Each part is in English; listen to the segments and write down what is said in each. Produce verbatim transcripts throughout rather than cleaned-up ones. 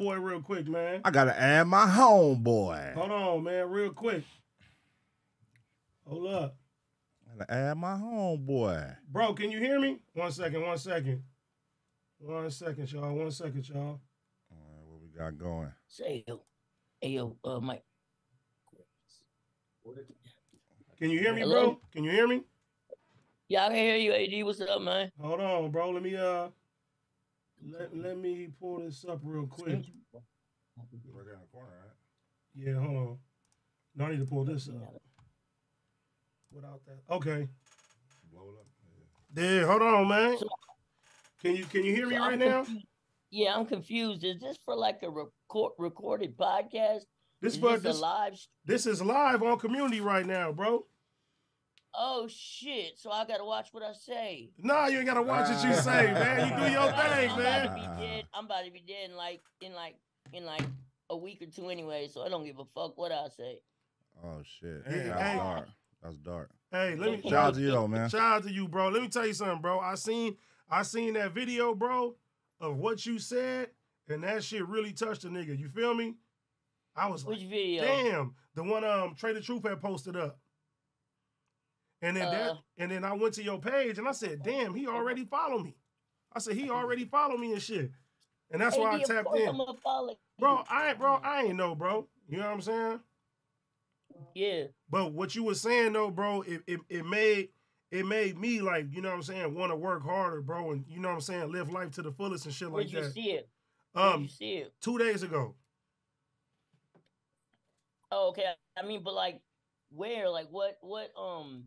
boy real quick, man. I gotta add my homeboy. Hold on, man, real quick. Hold up. I gotta add my homeboy. Bro, can you hear me? One second, one second. One second, y'all. One second, y'all. All right, what we got going? Say, yo, hey, yo, uh, Mike. Can you hear me, Hello? bro? Can you hear me? Yeah, I can hear you, A G. What's up, man? Hold on, bro. Let me uh, let, let me pull this up real quick. Right there in the corner, right? Yeah, hold on. No, I need to pull this up. Without that, okay. Blow it up. There, hold on, man. Can you can you hear me so right I'm now? Confused. Yeah, I'm confused. Is this for like a record recorded podcast? This is for this, a live. This is live on Community right now, bro. Oh shit! So I gotta watch what I say. No, you ain't gotta watch what you say, man. You do your I'm thing, about, man. I'm about to be dead. I'm about to be dead in like in like in like a week or two anyway. So I don't give a fuck what I say. Oh shit! Hey, that's hey. dark. That's dark. Hey, let me. Shout out to you, man. Shout out to you, bro. Let me tell you something, bro. I seen I seen that video, bro, of what you said, and that shit really touched a nigga. You feel me? I was Which like, video? damn, the one um Trader Truth had posted up. And then uh, that, and then I went to your page and I said, damn, he already followed me. I said, he already followed me and shit. And that's why I tapped in. Bro, I bro, I ain't know, bro. You know what I'm saying? Yeah. But what you were saying though, bro, it it, it made it made me like, you know what I'm saying, want to work harder, bro, and you know what I'm saying, live life to the fullest and shit like that. Where'd you see it? Um, see it? Two days ago. Oh, okay. I mean, but like where? Like what what um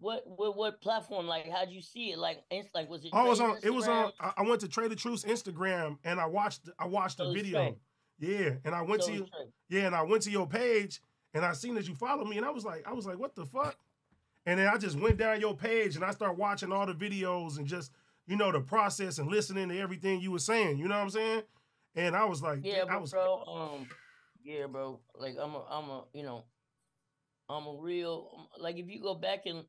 What, what what platform? Like, how'd you see it? Like, like was it? I was on. Instagram? It was on. I went to Trader Truth's Instagram and I watched. I watched the so video. Straight. Yeah, and I went so to. You, yeah, and I went to your page and I seen that you followed me and I was like, I was like, what the fuck? And then I just went down your page and I started watching all the videos and just you know the process and listening to everything you were saying. You know what I'm saying? And I was like, yeah, I was, bro. Um, yeah, bro. Like, I'm a, I'm a, you know, I'm a real like. If you go back and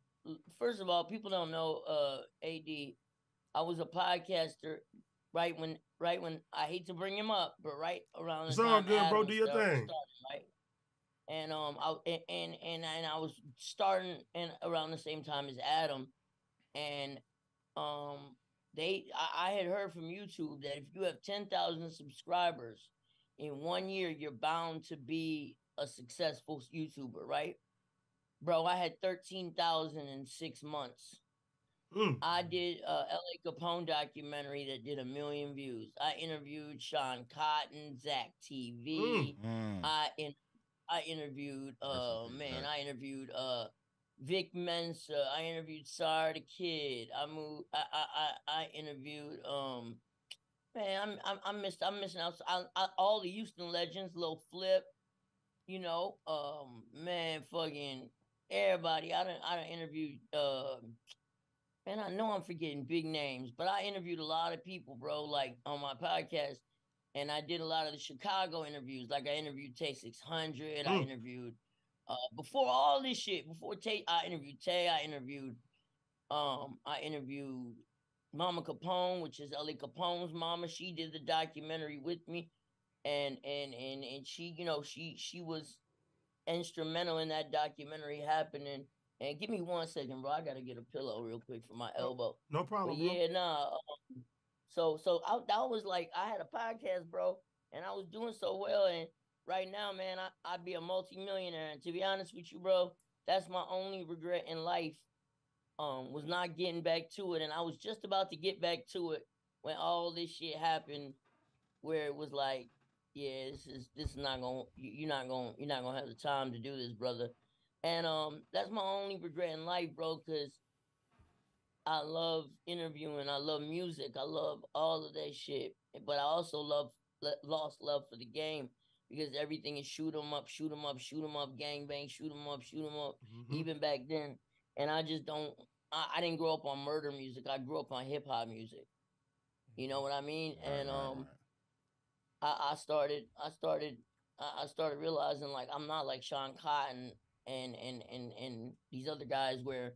first of all, people don't know, uh, A D, I was a podcaster right when, right when, I hate to bring him up, but right around the it's time all good, Adam bro, do your started, thing. Started, right? And, um, I, and, and, and, and I was starting and around the same time as Adam, and, um, they, I, I had heard from YouTube that if you have ten thousand subscribers in one year, you're bound to be a successful YouTuber, right? Bro, I had thirteen thousand in six months. Mm. I did a L A Capone documentary that did a million views. I interviewed Sean Cotton, Zach T V. Mm. I in, I interviewed, uh, man, I interviewed uh, Vic Mensa. I interviewed Sar the Kid. I moved. I I I, I interviewed. Um, man, I'm I'm I missed. I'm missing out. I, I, all the Houston legends, Lil' Flip. You know, um, man, fucking. Everybody, I done, I done interviewed, uh, man, I know I'm forgetting big names, but I interviewed a lot of people, bro, like on my podcast, and I did a lot of the Chicago interviews, like I interviewed Tay six hundred, mm. I interviewed, uh, before all this shit, before Tay, I interviewed Tay, I interviewed, um, I interviewed Mama Capone, which is L A Capone's mama. She did the documentary with me, and, and, and, and she, you know, she, she was instrumental in that documentary happening. And give me one second, bro. I gotta get a pillow real quick for my elbow. No problem. But yeah, bro. nah. Um, so, so I, I was like, I had a podcast, bro, and I was doing so well. And right now, man, I, I'd be a multimillionaire. And to be honest with you, bro, that's my only regret in life. Um, was not getting back to it, and I was just about to get back to it when all this shit happened, where it was like, yeah, this is this is not gonna you're not gonna you're not gonna have the time to do this, brother. And um, that's my only regret in life, bro, because I love interviewing, I love music, I love all of that shit. But I also love lost love for the game because everything is shoot 'em up, shoot 'em up, shoot 'em up, gang bang, shoot 'em up, shoot 'em up. Mm-hmm. Even back then, and I just don't. I, I didn't grow up on murder music. I grew up on hip hop music. You know what I mean? And um. I started, I started, I started realizing like I'm not like Sean Cotton and and and and these other guys where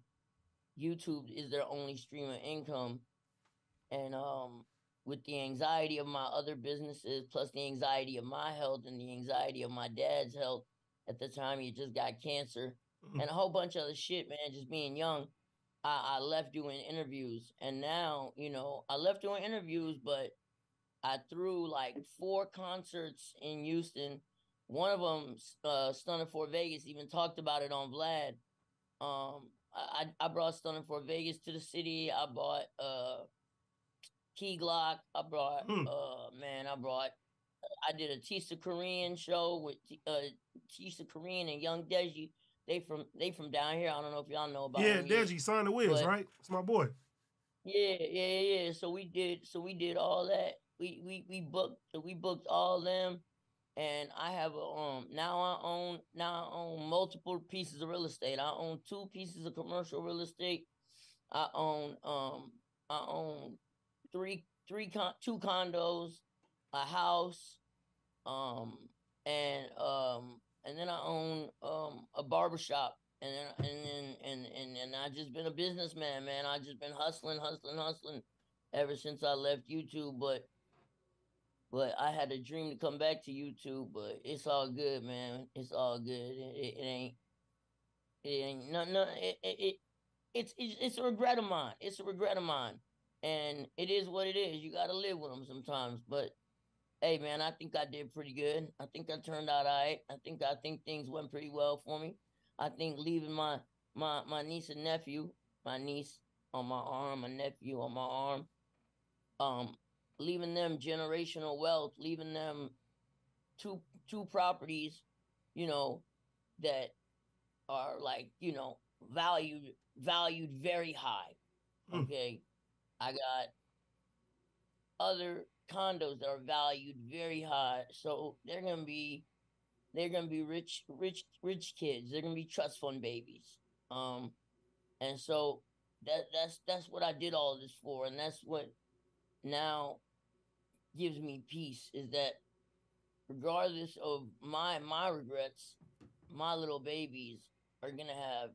YouTube is their only stream of income, and um, with the anxiety of my other businesses, plus the anxiety of my health and the anxiety of my dad's health. At the time, he just got cancer mm-hmm. and a whole bunch of other shit, man. Just being young, I, I left doing interviews. And now, you know, I left doing interviews, but I threw like four concerts in Houston. One of them, uh, Stunning for Vegas, even talked about it on Vlad. Um, I, I brought Stunning for Vegas to the city. I bought uh, Key Glock. I brought, mm. uh, man, I brought, I did a Tisa Korean show with uh, Tisa Korean and Young Deji. They from they from down here. I don't know if y'all know about yeah, him. Yeah, Deji, Sign the Wiz, right? It's my boy. Yeah, yeah, yeah. So we did. So we did all that. We we we booked. We booked all them. And I have a, um now I own now I own multiple pieces of real estate. I own two pieces of commercial real estate. I own um I own three three con two condos, a house, um and um and then I own um a barbershop. And then and then and and and I just been a businessman, man. I just been hustling, hustling, hustling ever since I left YouTube, but. But I had a dream to come back to YouTube, but it's all good, man. It's all good. It, it, it ain't, it ain't, no, no, it, it, it it's, it's, it's a regret of mine. It's a regret of mine. And it is what it is. You got to live with them sometimes. But, hey, man, I think I did pretty good. I think I turned out all right. I think, I think things went pretty well for me. I think leaving my, my, my niece and nephew, my niece on my arm, my nephew on my arm, um, leaving them generational wealth, leaving them two two properties, you know, that are like, you know, valued valued very high. Okay. Mm. I got other condos that are valued very high. So they're gonna be they're gonna be rich, rich, rich kids. They're gonna be trust fund babies. Um and so that that's that's what I did all this for, and that's what now gives me peace, is that regardless of my my regrets, my little babies are gonna have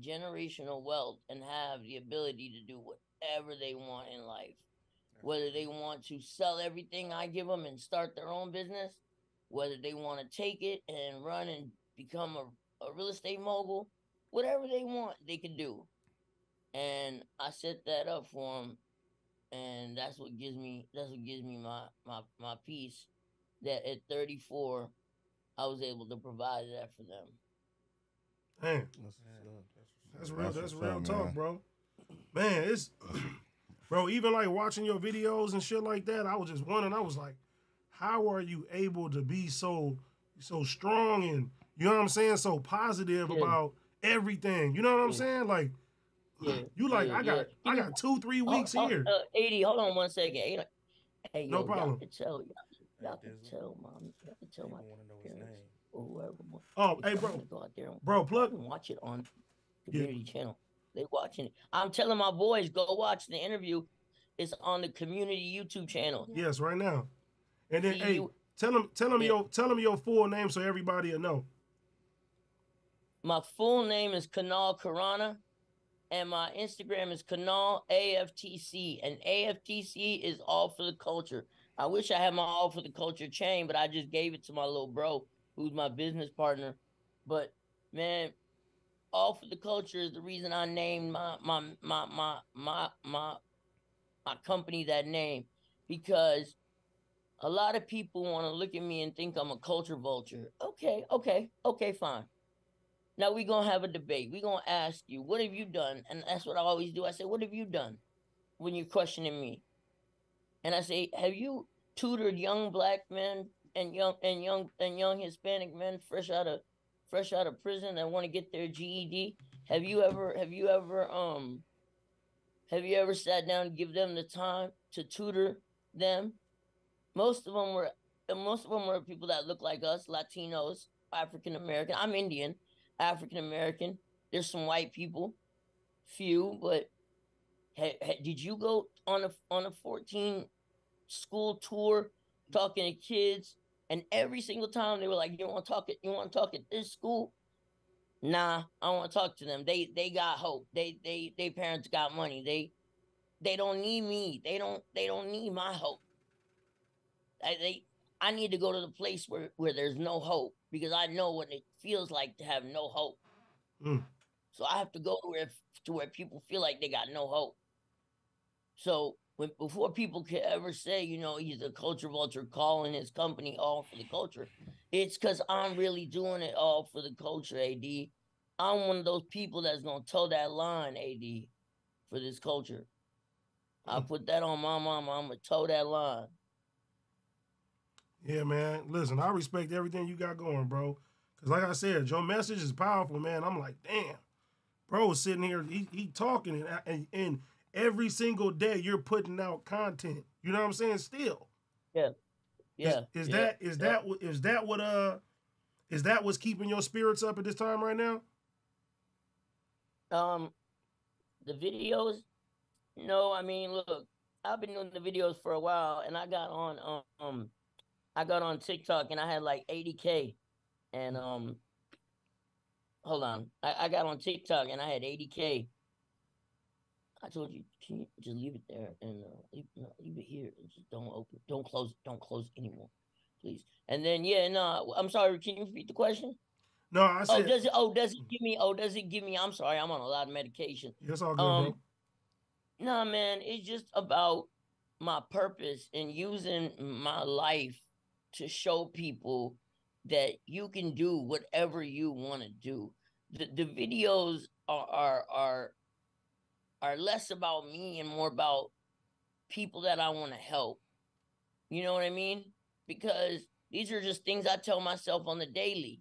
generational wealth and have the ability to do whatever they want in life, whether they want to sell everything I give them and start their own business, whether they want to take it and run and become a, a real estate mogul, whatever they want they can do. And I set that up for them. And that's what gives me that's what gives me my, my, my peace, that at thirty-four, I was able to provide that for them. Damn. That's, that's real that's real talk, bro. Man, it's bro, even like watching your videos and shit like that, I was just wondering, I was like, how are you able to be so so strong and, you know what I'm saying, so positive yeah. about everything? You know what I'm yeah. saying? Like Yeah, you like yeah, I got yeah. I got two three weeks oh, oh, here. Uh, eighty, hold on one second. Hey, hey yo, no problem. Tell y'all can tell mom, y'all can tell my parents or whoever. Oh, hey, bro, go out there and bro, plug and watch it on community yeah. channel. They watching it. I'm telling my boys, go watch the interview. It's on the community YouTube channel. Yes, right now. And then, See, hey, you, tell them, tell them yeah. your, tell them your full name so everybody will know. My full name is Kunal Karana. And my Instagram is Kunal A F T C. And A F T C is All for the Culture. I wish I had my All for the Culture chain, but I just gave it to my little bro, who's my business partner. But, man, All for the Culture is the reason I named my my my my my my, my company that name. Because a lot of people want to look at me and think I'm a culture vulture. Okay, okay, okay, fine. Now we're going to have a debate. We're going to ask you, what have you done? And that's what I always do. I say, what have you done when you're questioning me? And I say, have you tutored young black men and young and young and young Hispanic men fresh out of fresh out of prison that want to get their G E D? Have you ever have you ever um have you ever sat down and give them the time to tutor them? Most of them were most of them were people that look like us, Latinos, African American. I'm Indian. African American. There's some white people, few, but hey, hey, did you go on a on a fourteen school tour talking to kids? And every single time they were like, "You want to talk at you want to talk at this school?" Nah, I don't want to talk to them. They they got hope. They they they parents got money. They They don't need me. They don't. They don't need my hope. I, they. I need to go to the place where where there's no hope, because I know what it feels like to have no hope. Mm. So I have to go to where to where people feel like they got no hope. So when before people could ever say, you know, he's a culture vulture calling his company all for the culture, it's because I'm really doing it all for the culture, A D. I'm one of those people that's gonna toe that line, A D, for this culture. Mm. I put that on my mama. I'm gonna toe that line. Yeah, man. Listen, I respect everything you got going, bro. Because like I said, your message is powerful, man. I'm like, damn. Bro is sitting here, he, he talking, and, and, and every single day you're putting out content. You know what I'm saying? Still. Yeah. Yeah. Is, is yeah. that is yeah. that what is that what uh is that what's keeping your spirits up at this time right now? Um the videos? No, I mean, look, I've been doing the videos for a while, and I got on um I got on TikTok and I had like eighty K, and um, hold on, I, I got on TikTok and I had eighty K. I told you, can you just leave it there and uh, leave, no, leave it here. Just don't open, don't close, don't close anymore, please. And then yeah, no, I'm sorry. Can you repeat the question? No, I said. Oh, does it? Oh, does it give me? Oh, does it give me? I'm sorry, I'm on a lot of medication. That's all good, um, bro. No, nah, man, it's just about my purpose and using my life to show people that you can do whatever you want to do. The, the videos are, are are are less about me and more about people that I want to help. You know what I mean? Because these are just things I tell myself on the daily.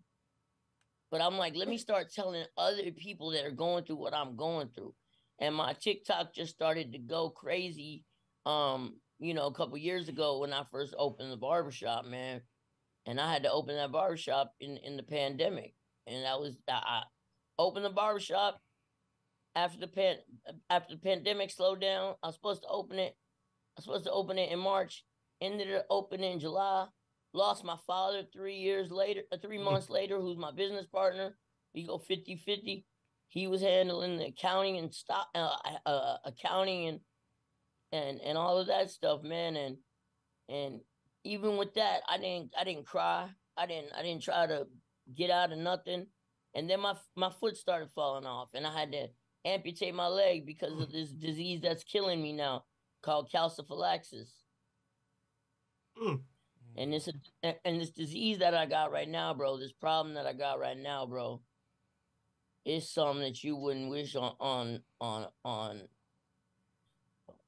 But I'm like, let me start telling other people that are going through what I'm going through. And my TikTok just started to go crazy. Um, you know, a couple years ago when I first opened the barbershop, man, and I had to open that barbershop in, in the pandemic. And that was, I opened the barbershop after the pan, after the pandemic slowed down. I was supposed to open it. I was supposed to open it in March, ended up opening in July, lost my father three years later, three months later, who's my business partner. We go fifty fifty. He was handling the accounting and stock, uh, uh, accounting and, And and all of that stuff, man, and and even with that, I didn't I didn't cry. I didn't I didn't try to get out of nothing. And then my my foot started falling off, and I had to amputate my leg because of this disease that's killing me now, called calciphylaxis. Mm. And this and this disease that I got right now, bro, this problem that I got right now, bro, is something that you wouldn't wish on on on on.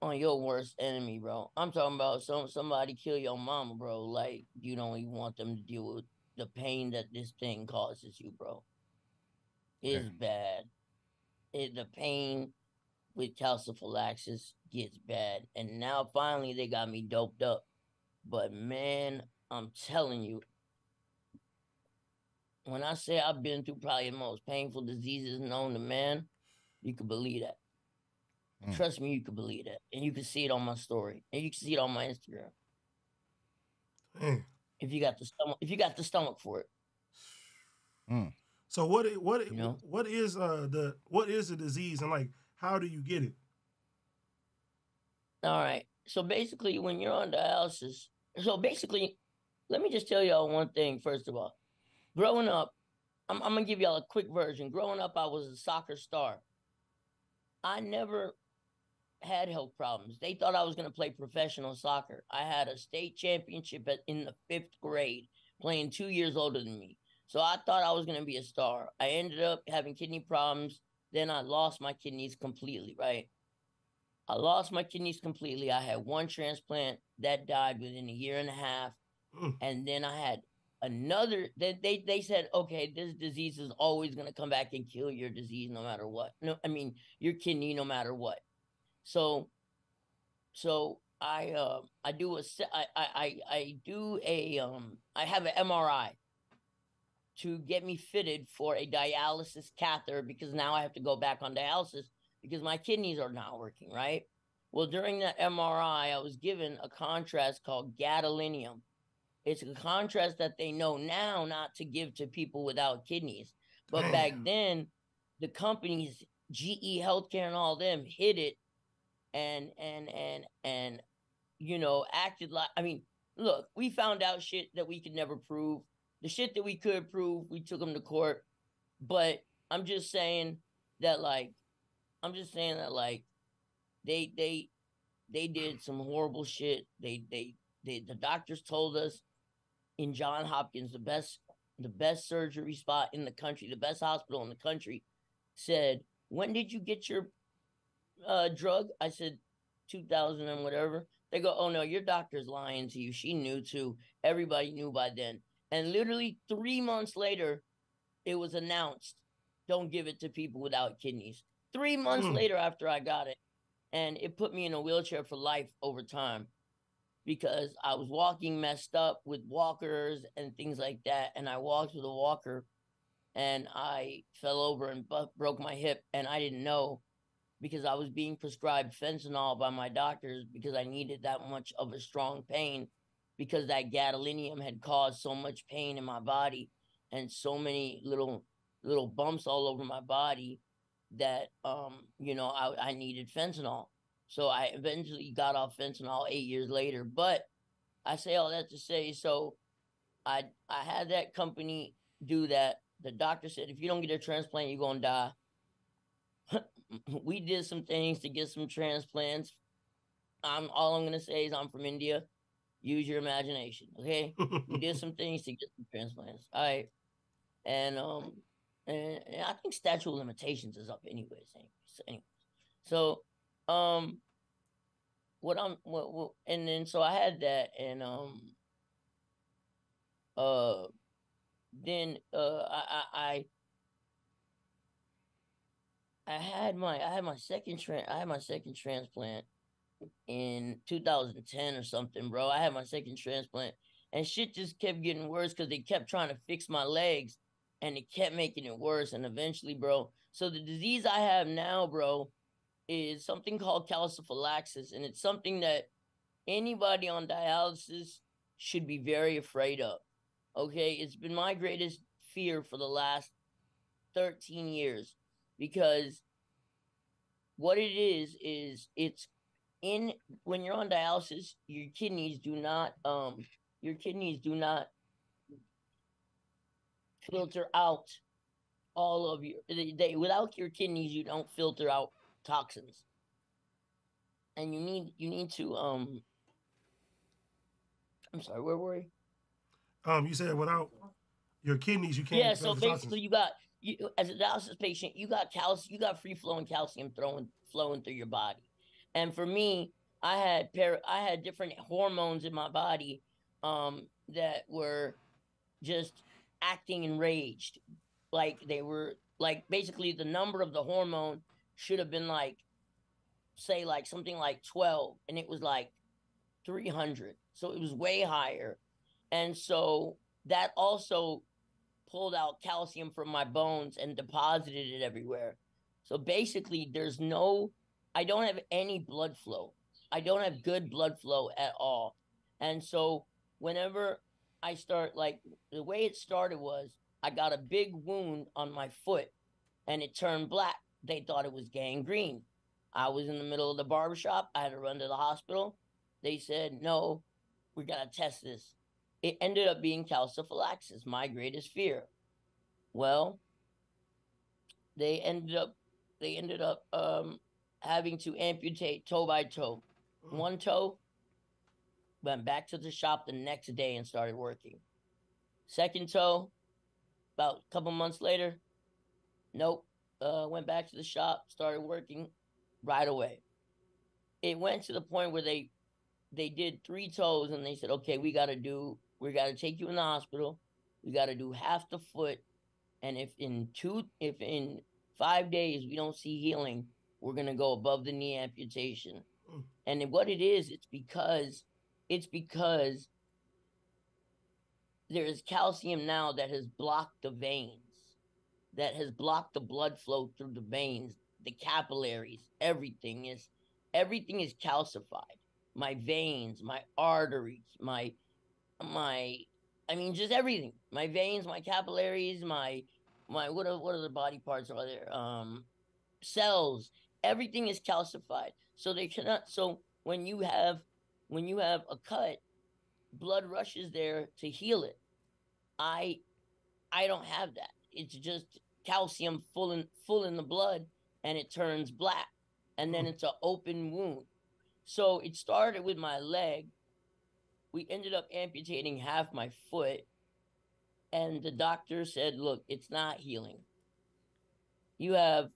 on your worst enemy, bro. I'm talking about some somebody kill your mama, bro. Like, you don't even want them to deal with the pain that this thing causes you, bro. It's yeah. bad. It, the pain with calciphylaxis gets bad. And now, finally, they got me doped up. But, man, I'm telling you, when I say I've been through probably the most painful diseases known to man, you can believe that. Mm. Trust me, you can believe that. And you can see it on my story. And you can see it on my Instagram. Mm. If you got the stomach, if you got the stomach for it. Mm. So what what you know? what is uh the what is the disease, and like how do you get it? All right. So basically when you're on dialysis, so basically, let me just tell y'all one thing first of all. Growing up, I'm I'm gonna give y'all a quick version. Growing up, I was a soccer star. I never had health problems. They thought I was going to play professional soccer. I had a state championship at, in the fifth grade, playing two years older than me. So I thought I was going to be a star. I ended up having kidney problems. Then I lost my kidneys completely, right? I lost my kidneys completely. I had one transplant that died within a year and a half. Mm. And then I had another, they, they, they said, okay, this disease is always going to come back and kill your disease no matter what. No, I mean, your kidney no matter what. So, so I, uh, I do a, I, I, I do a, um, I have an M R I to get me fitted for a dialysis catheter, because now I have to go back on dialysis because my kidneys are not working, right? Well, during that M R I, I was given a contrast called gadolinium. It's a contrast that they know now not to give to people without kidneys. But Damn. back then, the companies, G E Healthcare and all them, hid it and and and and you know, acted like, I mean, look, we found out shit that we could never prove. The shit that we could prove, we took them to court. But I'm just saying that, like, I'm just saying that, like, they they they did some horrible shit. They they they the doctors told us in John Hopkins, the best the best surgery spot in the country, the best hospital in the country, said, "When did you get your uh, drug?" I said, two thousand and whatever. They go, "Oh no, your doctor's lying to you. She knew too. Everybody knew by then." And literally three months later, it was announced, don't give it to people without kidneys. Three months mm. later after I got it, and it put me in a wheelchair for life over time because I was walking messed up with walkers and things like that. And I walked with a walker and I fell over and bu- broke my hip, and I didn't know because I was being prescribed fentanyl by my doctors because I needed that much of a strong pain because that gadolinium had caused so much pain in my body and so many little little bumps all over my body that, um, you know, I, I needed fentanyl. So I eventually got off fentanyl eight years later. But I say all that to say, so I I had that company do that. The doctor said, if you don't get a transplant, you're going to die. We did some things to get some transplants. I'm all I'm going to say is I'm from India. Use your imagination, okay? We did some things to get some transplants. All right. And um, and, and I think statute of limitations is up anyways. anyways. So, anyways. so um, what I'm what, what and then so I had that, and um, uh, then uh, I I. I had my I had my second tra- I had my second transplant in two thousand ten or something, bro. I had my second transplant, and shit just kept getting worse because they kept trying to fix my legs, and it kept making it worse. And eventually, bro, so the disease I have now, bro, is something called calciphylaxis, and it's something that anybody on dialysis should be very afraid of. Okay, it's been my greatest fear for the last thirteen years. Because what it is, is it's in, when you're on dialysis, your kidneys do not, um, your kidneys do not filter out all of your, they, they, without your kidneys, you don't filter out toxins. And you need, you need to, um, I'm sorry, where were we? Um, you said without your kidneys, you can't. Yeah, so basically toxins. you got... You, as a dialysis patient, you got calc- you got free flowing calcium throwing, flowing through your body, and for me, I had para- I had different hormones in my body um, that were just acting enraged, like they were like basically the number of the hormone should have been like, say like something like twelve, and it was like three hundred, so it was way higher, and so that also pulled out calcium from my bones and deposited it everywhere. So basically there's no, I don't have any blood flow. I don't have good blood flow at all. And so whenever I start, like the way it started was I got a big wound on my foot and it turned black. They thought it was gangrene. I was in the middle of the barbershop. I had to run to the hospital. They said, no, we got to test this. It ended up being calciphylaxis, my greatest fear. Well, they ended up they ended up um, having to amputate toe by toe. One toe, went back to the shop the next day and started working. Second toe, about a couple months later, nope, uh, went back to the shop, started working right away. It went to the point where they They did three toes and they said, okay, we got to do, we got to take you in the hospital. We got to do half the foot. And if in two, if in five days we don't see healing, we're going to go above the knee amputation. Mm. And what it is, it's because, it's because there is calcium now that has blocked the veins, that has blocked the blood flow through the veins, the capillaries, everything is, everything is calcified. My veins, my arteries, my, my, I mean, just everything. My veins, my capillaries, my, my, what are, what are the body parts are there? Um, cells, everything is calcified. So they cannot. So when you have when you have a cut, blood rushes there to heal it. I I don't have that. It's just calcium full in full in the blood, and it turns black, and then it's an open wound. So it started with my leg. We ended up amputating half my foot, and the doctor said, "Look, it's not healing. You have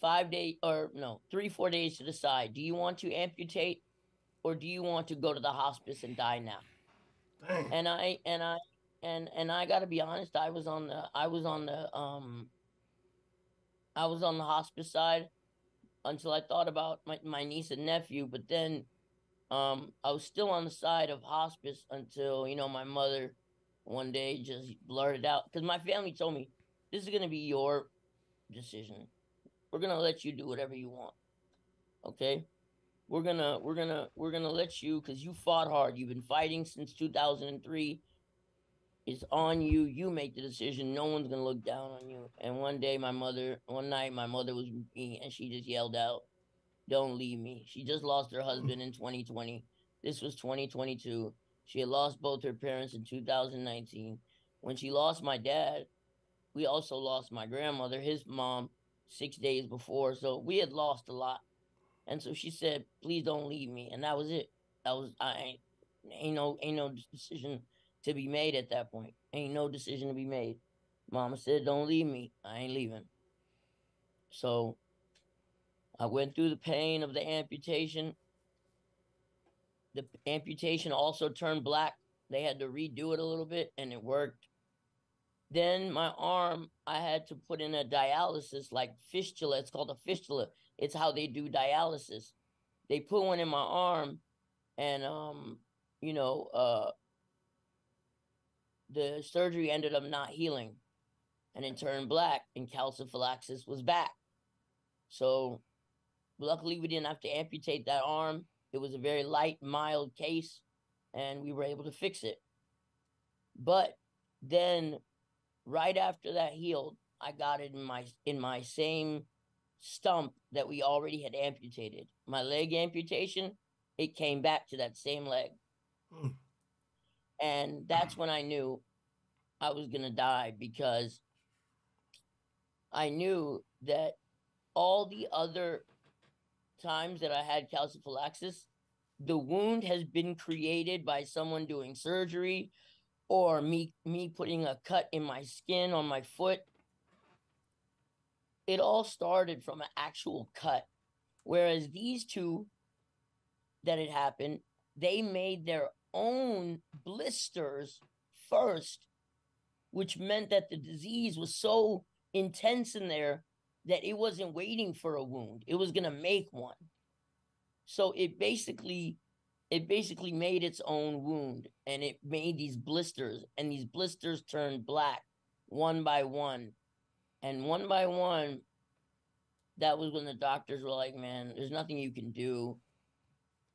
five days, or no, three, four days to decide. Do you want to amputate, or do you want to go to the hospice and die now?" Dang. And I and I and and I got to be honest. I was on the I was on the um. I was on the hospice side until I thought about my, my niece and nephew, but then. Um, I was still on the side of hospice until, you know, my mother one day just blurted out. Because my family told me, this is going to be your decision. We're going to let you do whatever you want. Okay? We're going to, we're going to, we're going to let you, because you fought hard. You've been fighting since two thousand three. It's on you. You make the decision. No one's going to look down on you. And one day my mother, one night my mother was with me and she just yelled out, "Don't leave me." She just lost her husband in twenty twenty. This was twenty twenty-two. She had lost both her parents in two thousand nineteen. When she lost my dad, we also lost my grandmother, his mom, six days before. So we had lost a lot. And so she said, "Please don't leave me." And that was it. That was, I ain't, ain't no, ain't no decision to be made at that point. Ain't no decision to be made. Mama said, "Don't leave me." I ain't leaving. So I went through the pain of the amputation. The amputation also turned black. They had to redo it a little bit, and it worked. Then my arm, I had to put in a dialysis, like fistula. It's called a fistula. It's how they do dialysis. They put one in my arm, and, um, you know, uh, the surgery ended up not healing, and it turned black, and calciphylaxis was back. So luckily, we didn't have to amputate that arm. It was a very light, mild case, and we were able to fix it. But then, right after that healed, I got it in my in my same stump that we already had amputated. My leg amputation, it came back to that same leg. Mm. And that's when I knew I was going to die, because I knew that all the other times that I had calciphylaxis, the wound has been created by someone doing surgery or me me putting a cut in my skin on my foot. It all started from an actual cut. Whereas these two that had happened, they made their own blisters first, which meant that the disease was so intense in there that it wasn't waiting for a wound. It was going to make one. So it basically, it basically made its own wound, and it made these blisters, and these blisters turned black one by one. And one by one, that was when the doctors were like, "Man, there's nothing you can do.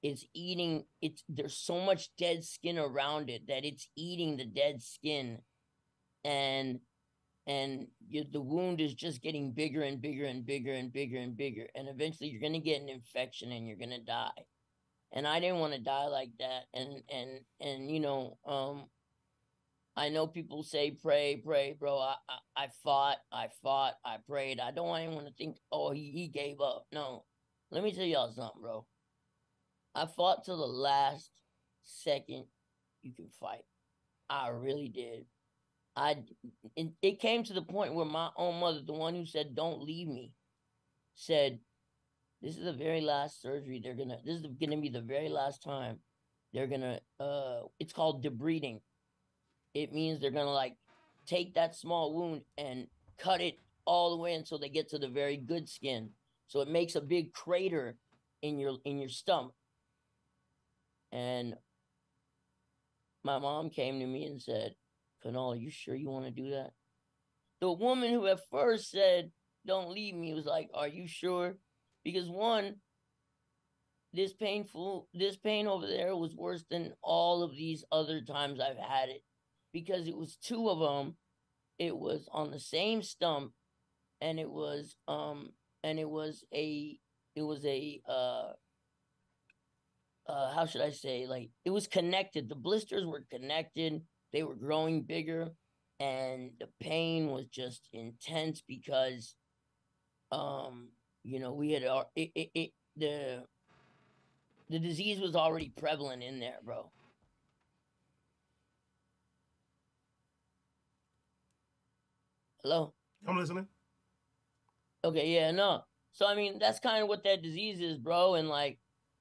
It's eating, it's, there's so much dead skin around it that it's eating the dead skin. And And the wound is just getting bigger and bigger and bigger and bigger and bigger. And eventually you're going to get an infection and you're going to die." And I didn't want to die like that. And, and, and you know, um, I know people say, pray, pray, bro. I, I, I fought, I fought, I prayed. I don't want anyone to think, oh, he, he gave up. No, let me tell y'all something, bro. I fought till the last second you can fight. I really did. I, it, it came to the point where my own mother, the one who said, "Don't leave me," said, "This is the very last surgery they're going to, this is going to be the very last time they're going to, uh, it's called debriding. It means they're going to like take that small wound and cut it all the way until they get to the very good skin. So it makes a big crater in your, in your stump." And my mom came to me and said, "Kunal, are you sure you want to do that?" The woman who at first said, "Don't leave me," was like, "Are you sure?" Because one, this painful, this pain over there was worse than all of these other times I've had it, because it was two of them. It was on the same stump, and it was um, and it was a it was a uh, uh, how should I say, like it was connected. The blisters were connected. They were growing bigger, and the pain was just intense because, um, you know, we had it, it, it the the disease was already prevalent in there, bro. Hello? I'm listening. Okay, yeah, no. So, I mean, that's kind of what that disease is, bro. And, like,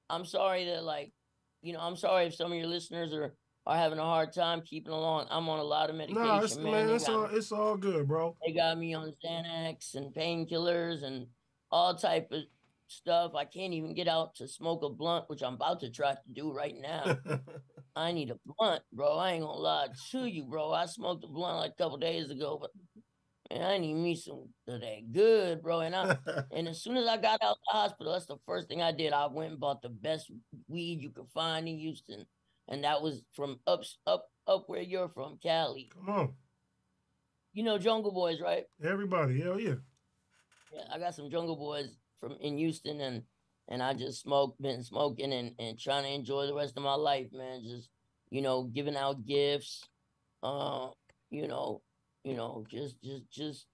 I'm sorry that, like, you know, I'm sorry if some of your listeners are, are having a hard time keeping along. I'm on a lot of medication, nah, it's, man. man it's, all, me, it's all good, bro. They got me on Xanax and painkillers and all type of stuff. I can't even get out to smoke a blunt, which I'm about to try to do right now. I need a blunt, bro. I ain't gonna lie to you, bro. I smoked a blunt, like, a couple days ago, but... And I need me some of that good, bro. And I, and as soon as I got out of the hospital, that's the first thing I did. I went and bought the best weed you could find in Houston, and that was from up, up, up where you're from, Cali. Come on, you know Jungle Boys, right? Everybody, hell yeah. Yeah, I got some Jungle Boys from in Houston, and and I just smoked, been smoking, and and trying to enjoy the rest of my life, man. Just, you know, giving out gifts, uh, you know. You know, just, just, just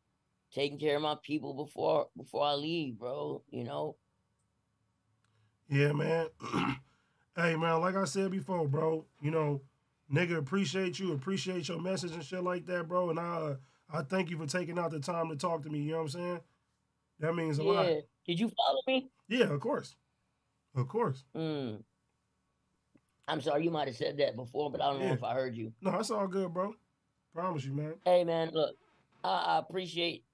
taking care of my people before, before I leave, bro. You know. Yeah, man. Hey, man. Like I said before, bro. You know, nigga, appreciate you, appreciate your message and shit like that, bro. And I, uh, I thank you for taking out the time to talk to me. You know what I'm saying? That means a yeah. lot. Did you follow me? Yeah, of course, of course. Mm. I'm sorry, you might have said that before, but I don't yeah. know if I heard you. No, that's all good, bro. Promise you, man. Hey, man, look, I, I appreciate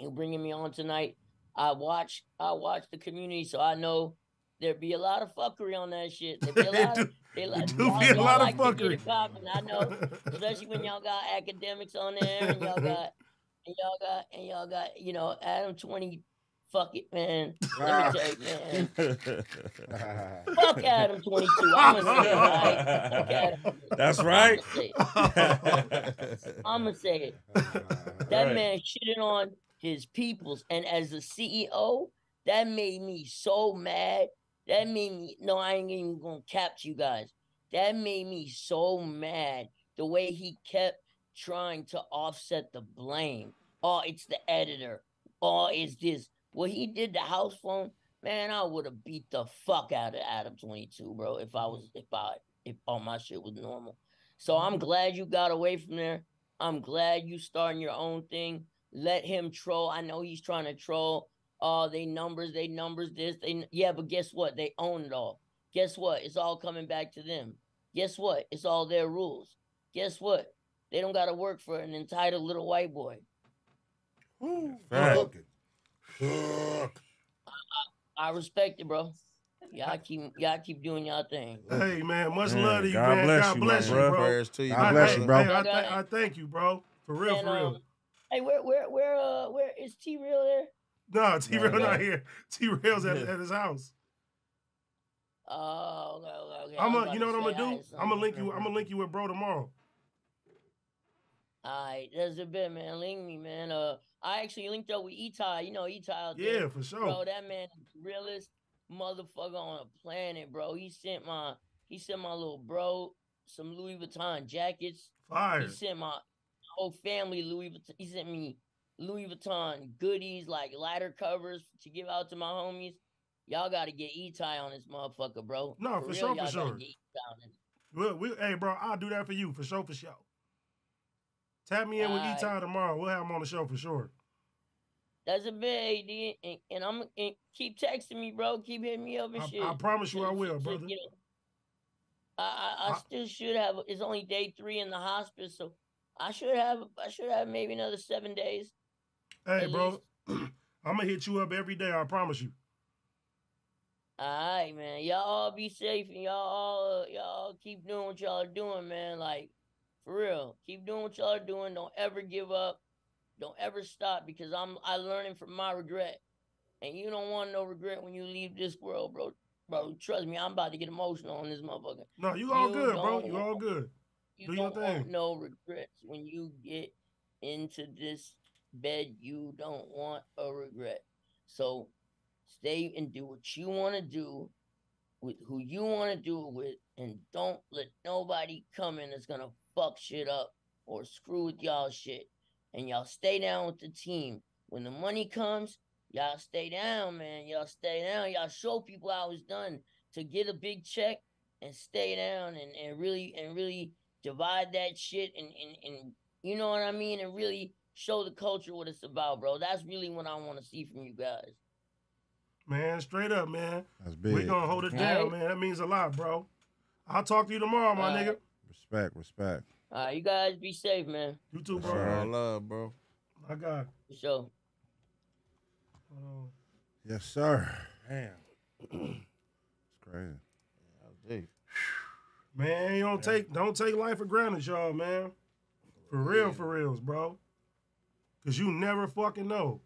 you bringing me on tonight. I watch, I watch the community, so I know there'd be a lot of fuckery on that shit. There'd be a lot of, they like, do be a lot like of fuckery. Cop, and I know, especially when y'all got Akademiks on there, and y'all got, and y'all got, and y'all got, you know, Adam twenty. Fuck it, man. Let me tell you, man. Fuck Adam twenty-two. I'm gonna say it, right? Fuck Adam. That's right. I'm gonna say it. That right. man shitted on his peoples, and as a C E O, that made me so mad. That made me no, I ain't even gonna capture you guys. That made me so mad. The way he kept trying to offset the blame. Oh, it's the editor. Oh, it's this. Well, he did the house phone, man. I would have beat the fuck out of Adam twenty-two, bro. If I was, if I, if all my shit was normal. So I'm glad you got away from there. I'm glad you starting your own thing. Let him troll. I know he's trying to troll. Oh, uh, they numbers, they numbers this. They yeah, but guess what? They own it all. Guess what? It's all coming back to them. Guess what? It's all their rules. Guess what? They don't got to work for an entitled little white boy. Ooh, I, I, I respect it, bro. Y'all keep, y'all keep doing y'all thing. Hey, man, much man, love to you, God man. Bless God you, bless you, bro. Prayers to you. God bless you, bro. Hey, I, th I thank you, bro. For real, and, for real. Um, hey, where, where, where, uh, where is T Real there? No, T Real okay. not here. T Real's at, yeah. at his house. Oh, okay, okay. I'm a, you know what I'm gonna do? I'm gonna link you. I'm gonna link you with bro tomorrow. All right, that's a bit, man. Link me, man. Uh, I actually linked up with Etai. You know Etai out there. Yeah, for sure. Bro, that man is the realest motherfucker on the planet, bro. He sent my he sent my little bro some Louis Vuitton jackets. Fire. He sent my whole family Louis Vuitton. He sent me Louis Vuitton goodies like lighter covers to give out to my homies. Y'all got to get Etai on this motherfucker, bro. No, for, for sure, real, for sure. Well, we, hey, bro, I'll do that for you, for sure, for sure. Tap me in with Etai right. tomorrow. We'll have him on the show for sure. That's a big idea. And, and I'm and keep texting me, bro. Keep hitting me up and I, shit. I promise you I will, so, brother. You know, I, I, I still should have. It's only day three in the hospice, so I should have. I should have maybe another seven days. Hey, bro, I'm gonna hit you up every day. I promise you. All right, man. Y'all be safe and y'all y'all keep doing what y'all doing, man. Like. For real, keep doing what y'all are doing. Don't ever give up. Don't ever stop because I'm I learning from my regret, and you don't want no regret when you leave this world, bro. Bro, trust me, I'm about to get emotional on this motherfucker. No, you all you good, bro. You all good. You Do don't your thing. Want no regrets when you get into this bed. You don't want a regret. So stay and do what you want to do with who you want to do it with, and don't let nobody come in that's going to fuck shit up or screw with y'all shit. And y'all stay down with the team. When the money comes, y'all stay down, man. Y'all stay down. Y'all show people how it's done to get a big check and stay down and, and really and really divide that shit and, and, and you know what I mean? And really show the culture what it's about, bro. That's really what I want to see from you guys. Man, straight up, man. That's big. We're going to hold it down, right, man. That means a lot, bro. I'll talk to you tomorrow, my uh, nigga. Respect, respect. All right, you guys be safe, man. You too, bro. I love, bro. My God. For sure. Oh. Yes, sir. Damn. It's crazy. Yeah, dude. Man, you don't take don't take life for granted, y'all, man. For real, yeah. for reals, bro. Because you never fucking know.